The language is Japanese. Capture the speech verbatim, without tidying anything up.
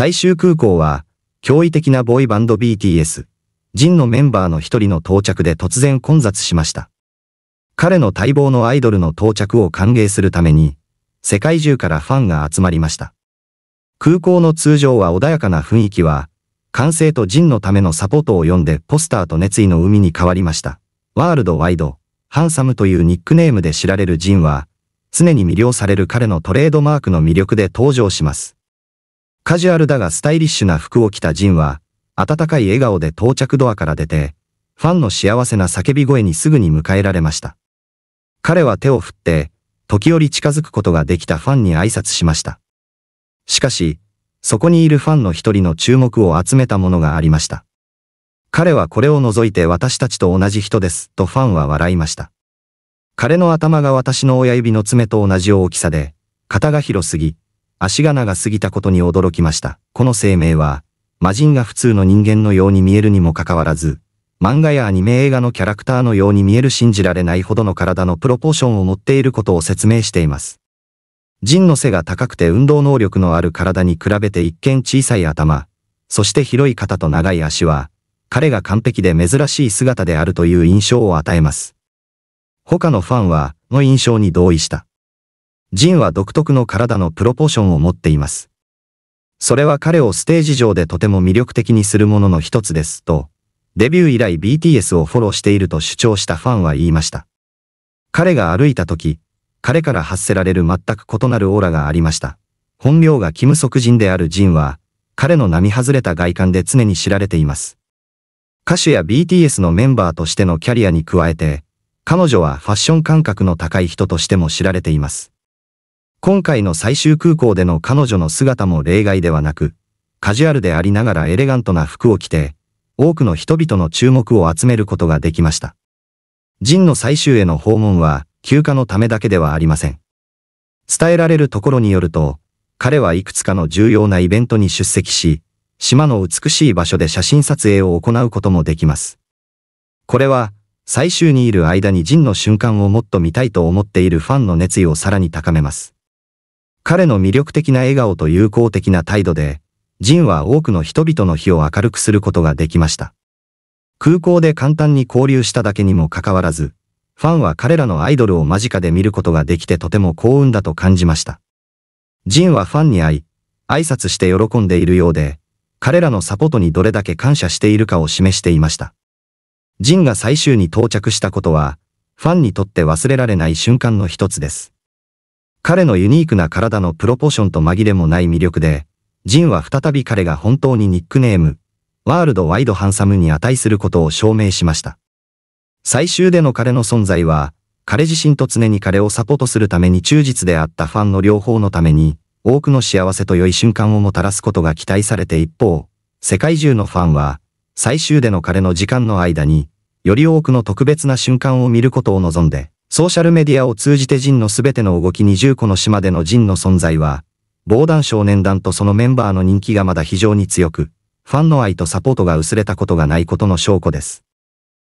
最終空港は、驚異的なボーイバンド ビーティーエス、ジンのメンバーの一人の到着で突然混雑しました。彼の待望のアイドルの到着を歓迎するために、世界中からファンが集まりました。空港の通常は穏やかな雰囲気は、歓声とジンのためのサポートを読んでポスターと熱意の海に変わりました。ワールドワイド、ハンサムというニックネームで知られるジンは、常に魅了される彼のトレードマークの魅力で登場します。カジュアルだがスタイリッシュな服を着たジンは、温かい笑顔で到着ドアから出て、ファンの幸せな叫び声にすぐに迎えられました。彼は手を振って、時折近づくことができたファンに挨拶しました。しかし、そこにいるファンの一人の注目を集めたものがありました。彼はこれを除いて私たちと同じ人です、とファンは笑いました。彼の頭が私の親指の爪と同じ大きさで、肩が広すぎ、足が長すぎたことに驚きました。この声明は、魔人が普通の人間のように見えるにもかかわらず、漫画やアニメ映画のキャラクターのように見える信じられないほどの体のプロポーションを持っていることを説明しています。ジンの背が高くて運動能力のある体に比べて一見小さい頭、そして広い肩と長い足は、彼が完璧で珍しい姿であるという印象を与えます。他のファンは、の印象に同意した。ジンは独特の体のプロポーションを持っています。それは彼をステージ上でとても魅力的にするものの一つです、と、デビュー以来 ビーティーエス をフォローしていると主張したファンは言いました。彼が歩いた時、彼から発せられる全く異なるオーラがありました。本名がキム・ソクジンであるジンは、彼の並外れた外観で常に知られています。歌手や ビーティーエス のメンバーとしてのキャリアに加えて、彼女はファッション感覚の高い人としても知られています。今回の最終空港での彼女の姿も例外ではなく、カジュアルでありながらエレガントな服を着て、多くの人々の注目を集めることができました。ジンの最終への訪問は休暇のためだけではありません。伝えられるところによると、彼はいくつかの重要なイベントに出席し、島の美しい場所で写真撮影を行うこともできます。これは、最終にいる間にジンの瞬間をもっと見たいと思っているファンの熱意をさらに高めます。彼の魅力的な笑顔と友好的な態度で、ジンは多くの人々の日を明るくすることができました。空港で簡単に交流しただけにもかかわらず、ファンは彼らのアイドルを間近で見ることができてとても幸運だと感じました。ジンはファンに会い、挨拶して喜んでいるようで、彼らのサポートにどれだけ感謝しているかを示していました。ジンが最終に到着したことは、ファンにとって忘れられない瞬間の一つです。彼のユニークな体のプロポーションと紛れもない魅力で、ジンは再び彼が本当にニックネーム、ワールドワイドハンサムに値することを証明しました。最終での彼の存在は、彼自身と常に彼をサポートするために忠実であったファンの両方のために、多くの幸せと良い瞬間をもたらすことが期待されて一方、世界中のファンは、最終での彼の時間の間に、より多くの特別な瞬間を見ることを望んで、ソーシャルメディアを通じてジンのすべての動きにじゅっこの島でのジンの存在は、防弾少年団とそのメンバーの人気がまだ非常に強く、ファンの愛とサポートが薄れたことがないことの証拠です。